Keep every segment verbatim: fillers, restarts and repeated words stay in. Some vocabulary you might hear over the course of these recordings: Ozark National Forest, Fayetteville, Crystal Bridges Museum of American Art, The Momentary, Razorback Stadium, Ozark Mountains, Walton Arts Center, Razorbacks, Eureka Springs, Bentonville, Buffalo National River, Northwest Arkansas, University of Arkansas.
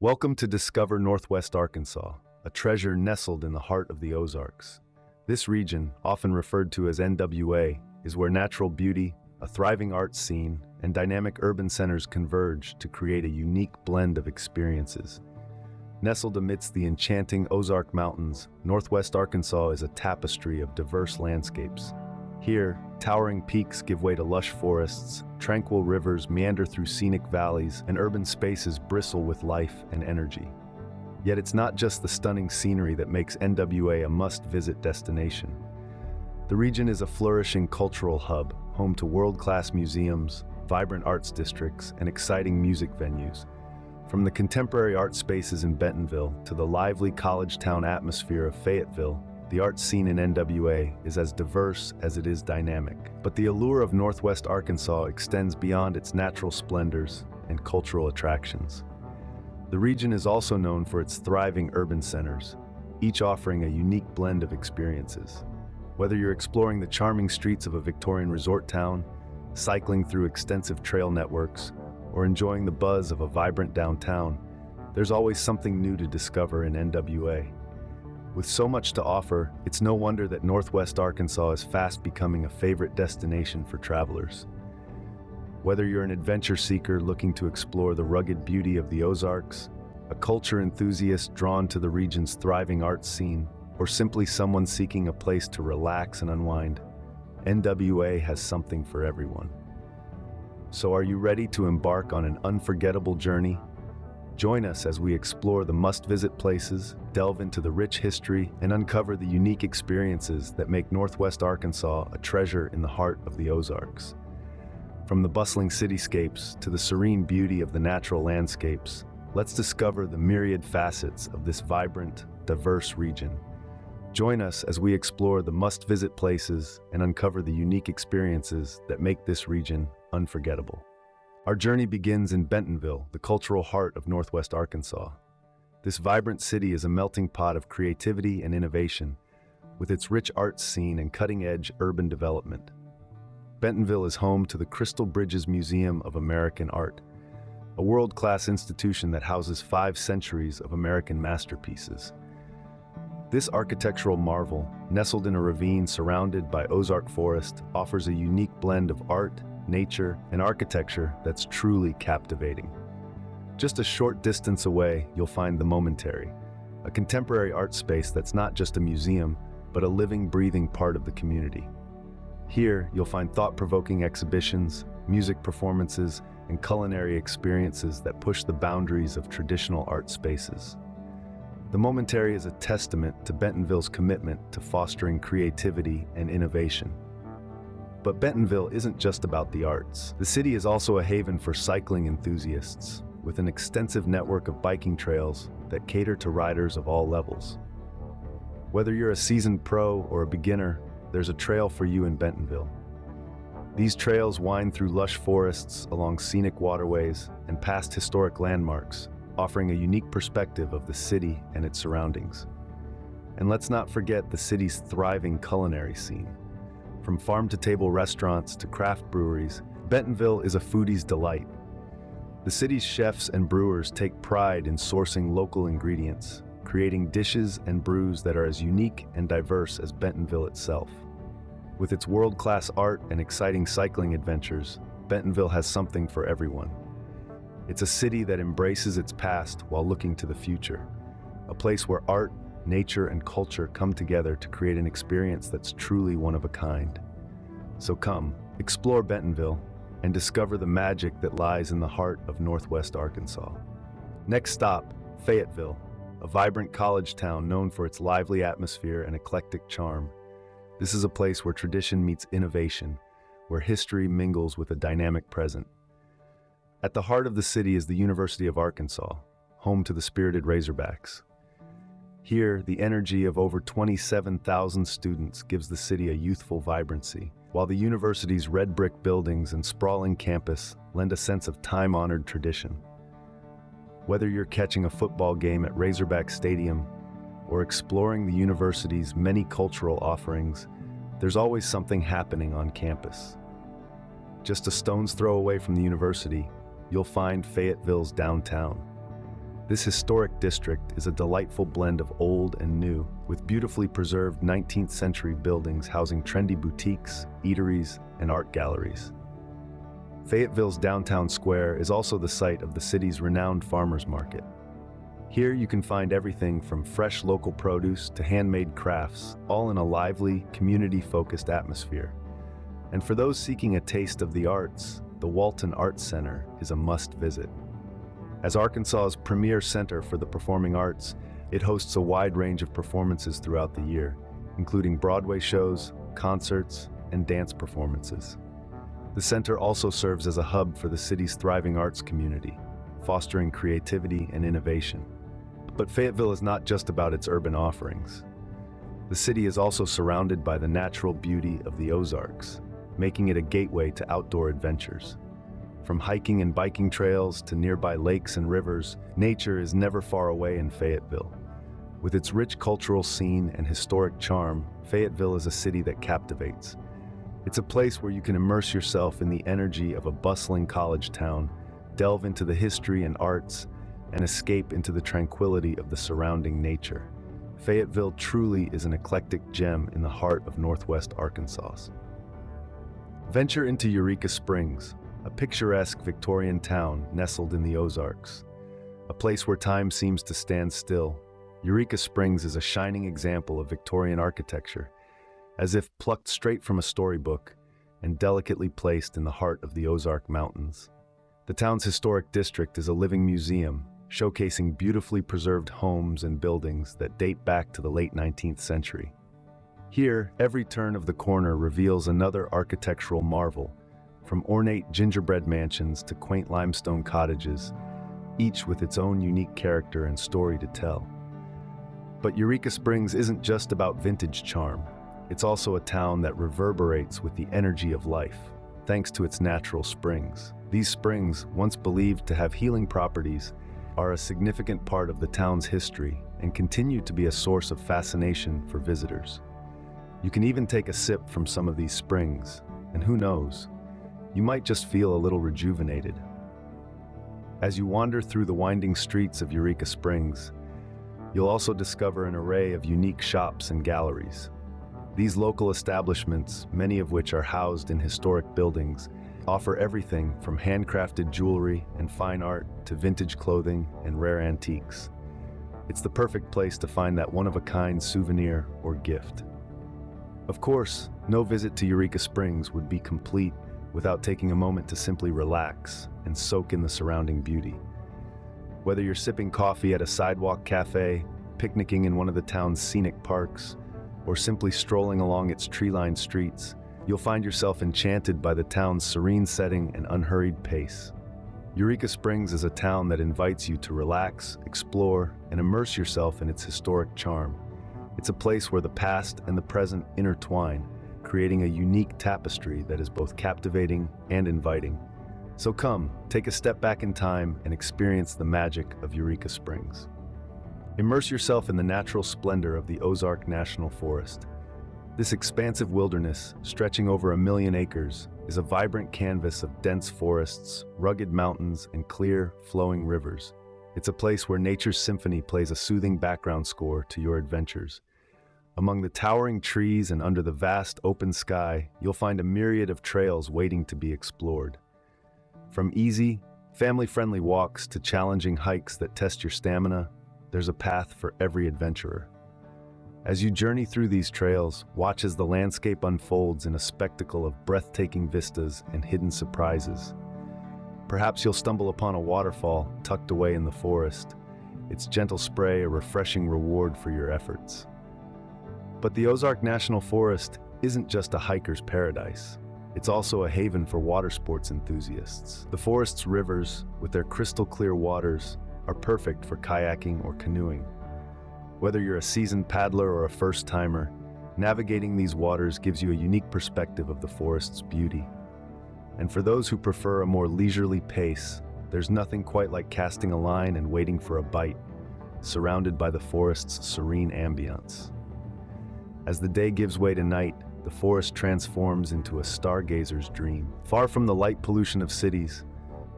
Welcome to Discover Northwest Arkansas, a treasure nestled in the heart of the Ozarks. This region, often referred to as N W A, is where natural beauty, a thriving arts scene, and dynamic urban centers converge to create a unique blend of experiences. Nestled amidst the enchanting Ozark Mountains, Northwest Arkansas is a tapestry of diverse landscapes. Here, towering peaks give way to lush forests, tranquil rivers meander through scenic valleys, and urban spaces bristle with life and energy. Yet it's not just the stunning scenery that makes N W A a must-visit destination. The region is a flourishing cultural hub, home to world-class museums, vibrant arts districts, and exciting music venues. From the contemporary art spaces in Bentonville to the lively college town atmosphere of Fayetteville, the art scene in N W A is as diverse as it is dynamic. But the allure of Northwest Arkansas extends beyond its natural splendors and cultural attractions. The region is also known for its thriving urban centers, each offering a unique blend of experiences. Whether you're exploring the charming streets of a Victorian resort town, cycling through extensive trail networks, or enjoying the buzz of a vibrant downtown, there's always something new to discover in N W A. With so much to offer, it's no wonder that Northwest Arkansas is fast becoming a favorite destination for travelers. Whether you're an adventure seeker looking to explore the rugged beauty of the Ozarks, a culture enthusiast drawn to the region's thriving arts scene, or simply someone seeking a place to relax and unwind, N W A has something for everyone. So are you ready to embark on an unforgettable journey? Join us as we explore the must-visit places, delve into the rich history, and uncover the unique experiences that make Northwest Arkansas a treasure in the heart of the Ozarks. From the bustling cityscapes to the serene beauty of the natural landscapes, let's discover the myriad facets of this vibrant, diverse region. Join us as we explore the must-visit places and uncover the unique experiences that make this region unforgettable. Our journey begins in Bentonville, the cultural heart of Northwest Arkansas. This vibrant city is a melting pot of creativity and innovation, with its rich arts scene and cutting-edge urban development. Bentonville is home to the Crystal Bridges Museum of American Art, a world-class institution that houses five centuries of American masterpieces. This architectural marvel, nestled in a ravine surrounded by Ozark Forest, offers a unique blend of art, nature, and architecture that's truly captivating. Just a short distance away, you'll find The Momentary, a contemporary art space that's not just a museum, but a living, breathing part of the community. Here, you'll find thought-provoking exhibitions, music performances, and culinary experiences that push the boundaries of traditional art spaces. The Momentary is a testament to Bentonville's commitment to fostering creativity and innovation. But Bentonville isn't just about the arts. The city is also a haven for cycling enthusiasts, with an extensive network of biking trails that cater to riders of all levels. Whether you're a seasoned pro or a beginner, there's a trail for you in Bentonville. These trails wind through lush forests, along scenic waterways, and past historic landmarks, offering a unique perspective of the city and its surroundings. And let's not forget the city's thriving culinary scene. From farm-to-table restaurants to craft breweries, Bentonville is a foodie's delight. The city's chefs and brewers take pride in sourcing local ingredients, creating dishes and brews that are as unique and diverse as Bentonville itself. With its world-class art and exciting cycling adventures, Bentonville has something for everyone. It's a city that embraces its past while looking to the future, a place where art, nature, and culture come together to create an experience that's truly one of a kind. So come, explore Bentonville, and discover the magic that lies in the heart of Northwest Arkansas. Next stop, Fayetteville, a vibrant college town known for its lively atmosphere and eclectic charm. This is a place where tradition meets innovation, where history mingles with a dynamic present. At the heart of the city is the University of Arkansas, home to the spirited Razorbacks. Here, the energy of over twenty-seven thousand students gives the city a youthful vibrancy, while the university's red brick buildings and sprawling campus lend a sense of time-honored tradition. Whether you're catching a football game at Razorback Stadium or exploring the university's many cultural offerings, there's always something happening on campus. Just a stone's throw away from the university, you'll find Fayetteville's downtown. This historic district is a delightful blend of old and new, with beautifully preserved nineteenth century buildings housing trendy boutiques, eateries, and art galleries. Fayetteville's downtown square is also the site of the city's renowned farmers market. Here you can find everything from fresh local produce to handmade crafts, all in a lively, community-focused atmosphere. And for those seeking a taste of the arts, the Walton Arts Center is a must-visit. As Arkansas's premier center for the performing arts, it hosts a wide range of performances throughout the year, including Broadway shows, concerts, and dance performances. The center also serves as a hub for the city's thriving arts community, fostering creativity and innovation. But Fayetteville is not just about its urban offerings. The city is also surrounded by the natural beauty of the Ozarks, making it a gateway to outdoor adventures. From hiking and biking trails to nearby lakes and rivers, nature is never far away in Fayetteville. With its rich cultural scene and historic charm, Fayetteville is a city that captivates. It's a place where you can immerse yourself in the energy of a bustling college town, delve into the history and arts, and escape into the tranquility of the surrounding nature. Fayetteville truly is an eclectic gem in the heart of Northwest Arkansas. Venture into Eureka Springs, a picturesque Victorian town nestled in the Ozarks. A place where time seems to stand still, Eureka Springs is a shining example of Victorian architecture, as if plucked straight from a storybook and delicately placed in the heart of the Ozark Mountains. The town's historic district is a living museum, showcasing beautifully preserved homes and buildings that date back to the late nineteenth century. Here, every turn of the corner reveals another architectural marvel, from ornate gingerbread mansions to quaint limestone cottages, each with its own unique character and story to tell. But Eureka Springs isn't just about vintage charm. It's also a town that reverberates with the energy of life, thanks to its natural springs. These springs, once believed to have healing properties, are a significant part of the town's history and continue to be a source of fascination for visitors. You can even take a sip from some of these springs, and who knows, you might just feel a little rejuvenated. As you wander through the winding streets of Eureka Springs, you'll also discover an array of unique shops and galleries. These local establishments, many of which are housed in historic buildings, offer everything from handcrafted jewelry and fine art to vintage clothing and rare antiques. It's the perfect place to find that one-of-a-kind souvenir or gift. Of course, no visit to Eureka Springs would be complete without taking a moment to simply relax and soak in the surrounding beauty. Whether you're sipping coffee at a sidewalk cafe, picnicking in one of the town's scenic parks, or simply strolling along its tree-lined streets, you'll find yourself enchanted by the town's serene setting and unhurried pace. Eureka Springs is a town that invites you to relax, explore, and immerse yourself in its historic charm. It's a place where the past and the present intertwine, creating a unique tapestry that is both captivating and inviting. So come, take a step back in time and experience the magic of Eureka Springs. Immerse yourself in the natural splendor of the Ozark National Forest. This expansive wilderness, stretching over a million acres, is a vibrant canvas of dense forests, rugged mountains, and clear, flowing rivers. It's a place where nature's symphony plays a soothing background score to your adventures. Among the towering trees and under the vast open sky, you'll find a myriad of trails waiting to be explored. From easy, family-friendly walks to challenging hikes that test your stamina, there's a path for every adventurer. As you journey through these trails, watch as the landscape unfolds in a spectacle of breathtaking vistas and hidden surprises. Perhaps you'll stumble upon a waterfall tucked away in the forest, its gentle spray a refreshing reward for your efforts. But the Ozark National Forest isn't just a hiker's paradise. It's also a haven for water sports enthusiasts. The forest's rivers, with their crystal clear waters, are perfect for kayaking or canoeing. Whether you're a seasoned paddler or a first-timer, navigating these waters gives you a unique perspective of the forest's beauty. And for those who prefer a more leisurely pace, there's nothing quite like casting a line and waiting for a bite, surrounded by the forest's serene ambience. As the day gives way to night, the forest transforms into a stargazer's dream. Far from the light pollution of cities,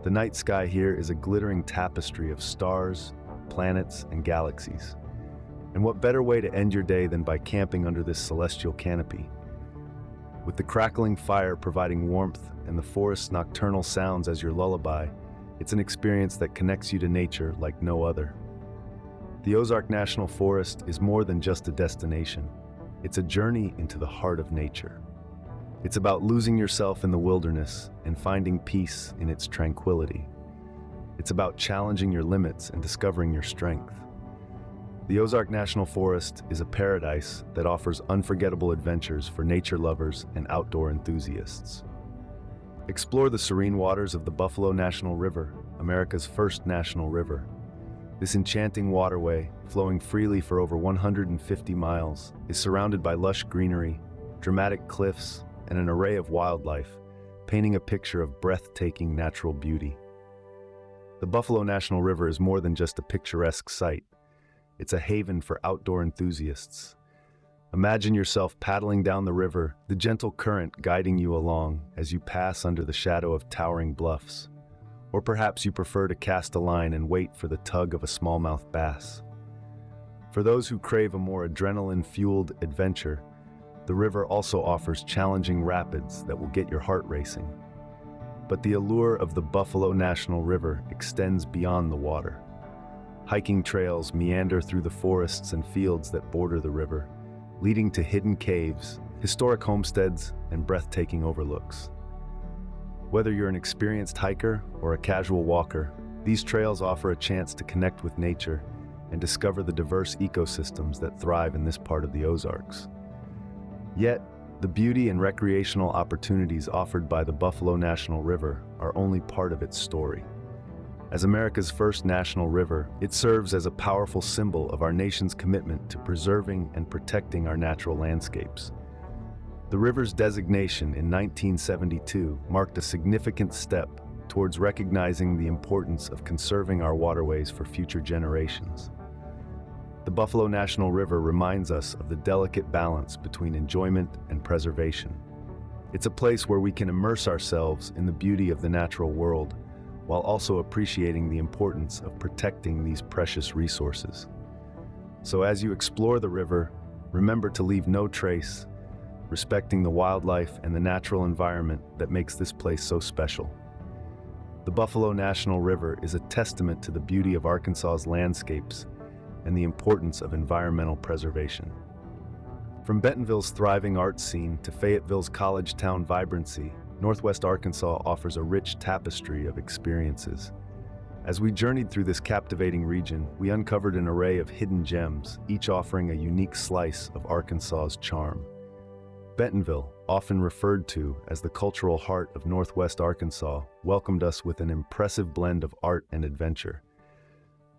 the night sky here is a glittering tapestry of stars, planets, and galaxies. And what better way to end your day than by camping under this celestial canopy? With the crackling fire providing warmth and the forest's nocturnal sounds as your lullaby, it's an experience that connects you to nature like no other. The Ozark National Forest is more than just a destination. It's a journey into the heart of nature. It's about losing yourself in the wilderness and finding peace in its tranquility. It's about challenging your limits and discovering your strength. The Ozark National Forest is a paradise that offers unforgettable adventures for nature lovers and outdoor enthusiasts. Explore the serene waters of the Buffalo National River, America's first national river. This enchanting waterway, flowing freely for over one hundred fifty miles, is surrounded by lush greenery, dramatic cliffs, and an array of wildlife, painting a picture of breathtaking natural beauty. The Buffalo National River is more than just a picturesque sight. It's a haven for outdoor enthusiasts. Imagine yourself paddling down the river, the gentle current guiding you along as you pass under the shadow of towering bluffs. Or perhaps you prefer to cast a line and wait for the tug of a smallmouth bass. For those who crave a more adrenaline-fueled adventure, the river also offers challenging rapids that will get your heart racing. But the allure of the Buffalo National River extends beyond the water. Hiking trails meander through the forests and fields that border the river, leading to hidden caves, historic homesteads, and breathtaking overlooks. Whether you're an experienced hiker or a casual walker, these trails offer a chance to connect with nature and discover the diverse ecosystems that thrive in this part of the Ozarks. Yet, the beauty and recreational opportunities offered by the Buffalo National River are only part of its story. As America's first national river, it serves as a powerful symbol of our nation's commitment to preserving and protecting our natural landscapes. The river's designation in nineteen seventy-two marked a significant step towards recognizing the importance of conserving our waterways for future generations. The Buffalo National River reminds us of the delicate balance between enjoyment and preservation. It's a place where we can immerse ourselves in the beauty of the natural world, while also appreciating the importance of protecting these precious resources. So as you explore the river, remember to leave no trace, respecting the wildlife and the natural environment that makes this place so special. The Buffalo National River is a testament to the beauty of Arkansas's landscapes and the importance of environmental preservation. From Bentonville's thriving arts scene to Fayetteville's college town vibrancy, Northwest Arkansas offers a rich tapestry of experiences. As we journeyed through this captivating region, we uncovered an array of hidden gems, each offering a unique slice of Arkansas's charm. Bentonville, often referred to as the cultural heart of Northwest Arkansas, welcomed us with an impressive blend of art and adventure.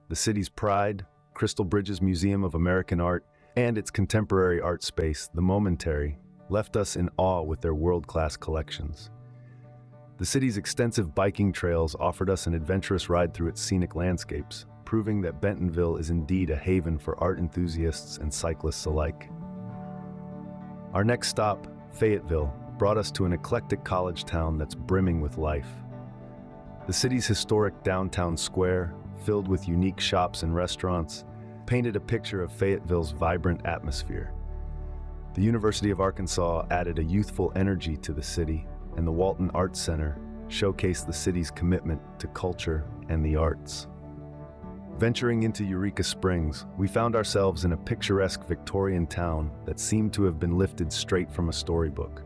The city's pride, Crystal Bridges Museum of American Art, and its contemporary art space, The Momentary, left us in awe with their world-class collections. The city's extensive biking trails offered us an adventurous ride through its scenic landscapes, proving that Bentonville is indeed a haven for art enthusiasts and cyclists alike. Our next stop, Fayetteville, brought us to an eclectic college town that's brimming with life. The city's historic downtown square, filled with unique shops and restaurants, painted a picture of Fayetteville's vibrant atmosphere. The University of Arkansas added a youthful energy to the city, and the Walton Arts Center showcased the city's commitment to culture and the arts. Venturing into Eureka Springs, we found ourselves in a picturesque Victorian town that seemed to have been lifted straight from a storybook.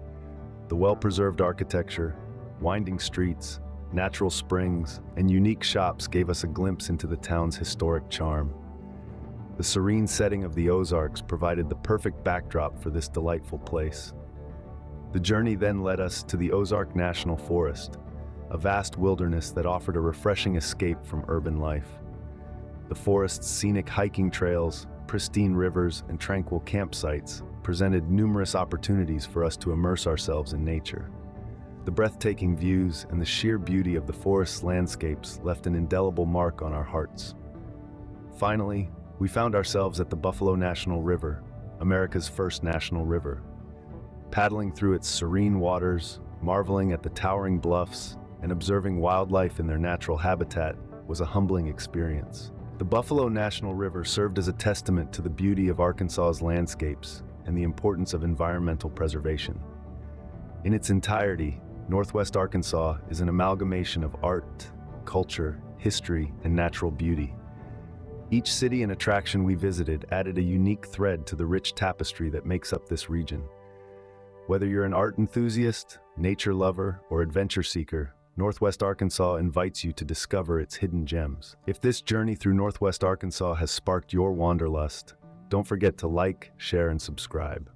The well-preserved architecture, winding streets, natural springs, and unique shops gave us a glimpse into the town's historic charm. The serene setting of the Ozarks provided the perfect backdrop for this delightful place. The journey then led us to the Ozark National Forest, a vast wilderness that offered a refreshing escape from urban life. The forest's scenic hiking trails, pristine rivers, and tranquil campsites presented numerous opportunities for us to immerse ourselves in nature. The breathtaking views and the sheer beauty of the forest's landscapes left an indelible mark on our hearts. Finally, we found ourselves at the Buffalo National River, America's first national river. Paddling through its serene waters, marveling at the towering bluffs, and observing wildlife in their natural habitat was a humbling experience. The Buffalo National River served as a testament to the beauty of Arkansas's landscapes and the importance of environmental preservation. In its entirety, Northwest Arkansas is an amalgamation of art, culture, history, and natural beauty. Each city and attraction we visited added a unique thread to the rich tapestry that makes up this region. Whether you're an art enthusiast, nature lover, or adventure seeker, Northwest Arkansas invites you to discover its hidden gems. If this journey through Northwest Arkansas has sparked your wanderlust, don't forget to like, share, and subscribe.